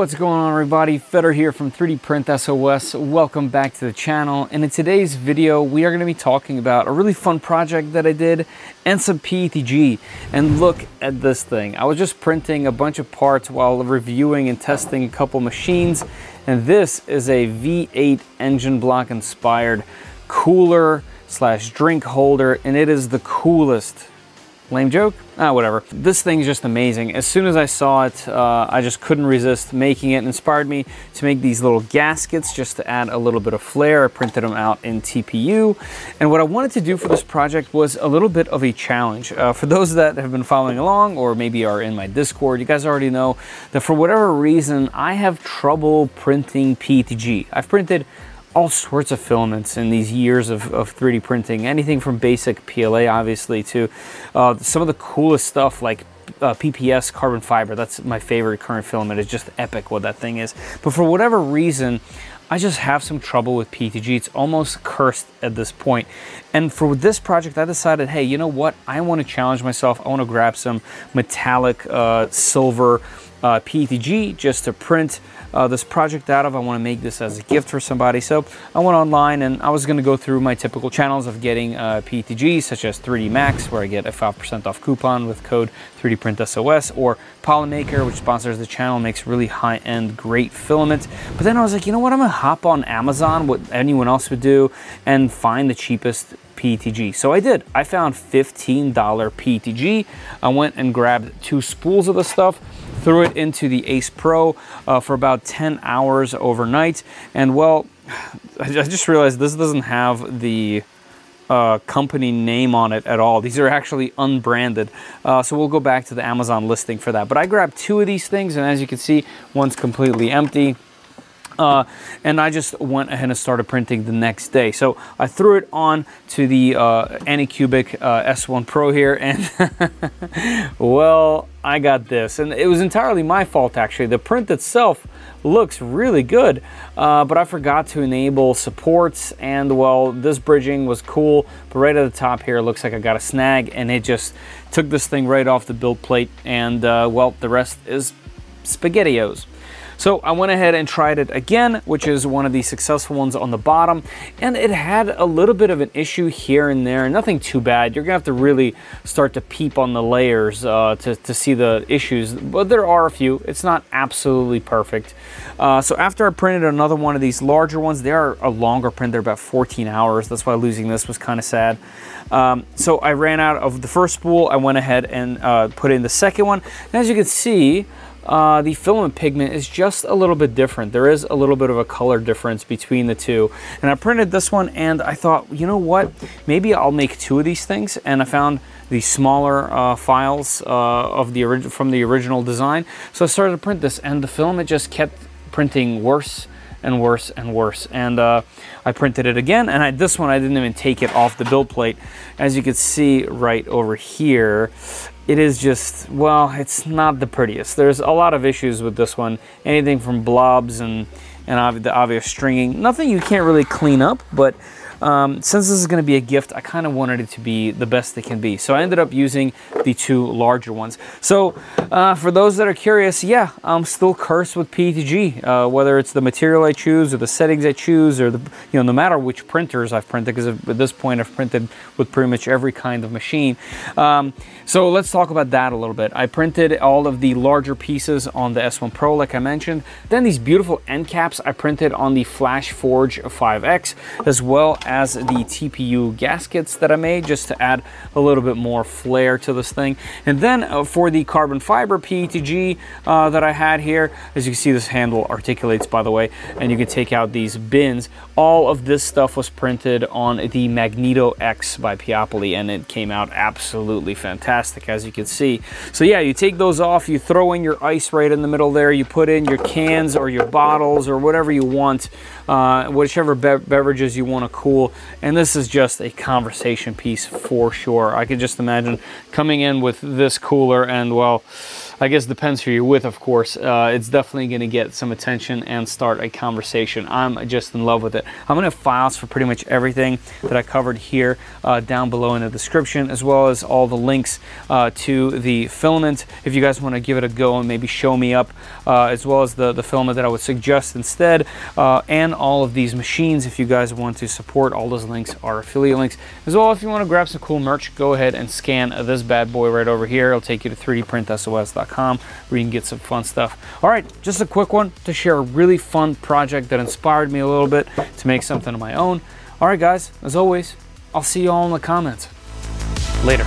What's going on, everybody? Feder here from 3D Print SOS. Welcome back to the channel. And in today's video, we are going to be talking about a really fun project that I did and some PETG. And look at this thing. I was just printing a bunch of parts while reviewing and testing a couple machines. And this is a V8 engine block inspired cooler slash drink holder. And it is the coolest. Lame joke? Ah, whatever. This thing's just amazing. As soon as I saw it, I just couldn't resist making it. It inspired me to make these little gaskets just to add a little bit of flair. I printed them out in TPU. And what I wanted to do for this project was a little bit of a challenge. For those that have been following along or maybe are in my Discord, you guys already know that for whatever reason, I have trouble printing PETG. I've printed all sorts of filaments in these years of 3D printing, anything from basic PLA, obviously, to some of the coolest stuff like PPS carbon fiber. That's my favorite current filament. It's just epic what that thing is. But for whatever reason, I just have some trouble with PETG. It's almost cursed at this point. And for this project, I decided, hey, you know what? I want to challenge myself. I want to grab some metallic silver PETG just to print this project out of. I want to make this as a gift for somebody. So I went online and I was going to go through my typical channels of getting PETG, such as 3D Max, where I get a 5% off coupon with code 3D Print SOS, or Polymaker, which sponsors the channel, makes really high-end great filament. But then I was like, you know what? I'm going to hop on Amazon, what anyone else would do, and find the cheapest PETG. So I did. I found $15 PETG. I went and grabbed 2 spools of the stuff, threw it into the Ace Pro for about 10 hours overnight. And well, I just realized this doesn't have the company name on it at all. These are actually unbranded. So we'll go back to the Amazon listing for that. But I grabbed 2 of these things, and as you can see, one's completely empty. And I just went ahead and started printing the next day. So I threw it on to the Anycubic S1 Pro here, and well, I got this. And it was entirely my fault, actually. The print itself looks really good, but I forgot to enable supports, and well, this bridging was cool, but right at the top here, it looks like I got a snag, and it just took this thing right off the build plate, and well, the rest is SpaghettiOs. So I went ahead and tried it again, which is one of the successful ones on the bottom. And it had a little bit of an issue here and there, nothing too bad. You're gonna have to really start to peep on the layers to see the issues, but there are a few. It's not absolutely perfect. So after I printed another one of these larger ones, they are a longer print, they're about 14 hours. That's why losing this was kind of sad. So I ran out of the first spool. I went ahead and put in the second one. And as you can see, the filament pigment is just a little bit different. There is a little bit of a color difference between the two. And I printed this one, and I thought, you know what? Maybe I'll make 2 of these things. And I found the smaller files from the original design. So I started to print this, and the filament just kept printing worse and worse and worse. And I printed it again, and this one I didn't even take it off the build plate. As you can see right over here, it is just, well, it's not the prettiest. There's a lot of issues with this one. Anything from blobs and the obvious stringing. Nothing you can't really clean up, but since this is gonna be a gift, I kind of wanted it to be the best it can be. So I ended up using the 2 larger ones. So for those that are curious, yeah, I'm still cursed with PETG, whether it's the material I choose or the settings I choose, or no matter which printers I've printed, because at this point I've printed with pretty much every kind of machine. So let's talk about that a little bit. I printed all of the larger pieces on the S1 Pro, like I mentioned. Then these beautiful end caps I printed on the Flash Forge 5X, as well as the TPU gaskets that I made just to add a little bit more flair to this thing. And then for the carbon fiber PETG that I had here, as you can see, this handle articulates, by the way, and you can take out these bins. All of this stuff was printed on the Magneto X by Peopoly, and it came out absolutely fantastic, as you can see. So yeah, you take those off, you throw in your ice right in the middle there, you put in your cans or your bottles or whatever you want, whichever beverages you want to cool. And this is just a conversation piece for sure. I could just imagine coming in with this cooler and, well, I guess it depends who you're with, of course. It's definitely going to get some attention and start a conversation. I'm just in love with it. I'm going to have files for pretty much everything that I covered here down below in the description, as well as all the links to the filament if you guys want to give it a go and maybe show me up, as well as the filament that I would suggest instead, and all of these machines if you guys want to support. All those links are affiliate links. As well, if you want to grab some cool merch, go ahead and scan this bad boy right over here. It'll take you to 3dprintsos.com where you can get some fun stuff. All right, just a quick one to share a really fun project that inspired me a little bit to make something of my own. All right, guys, as always, I'll see you all in the comments. Later.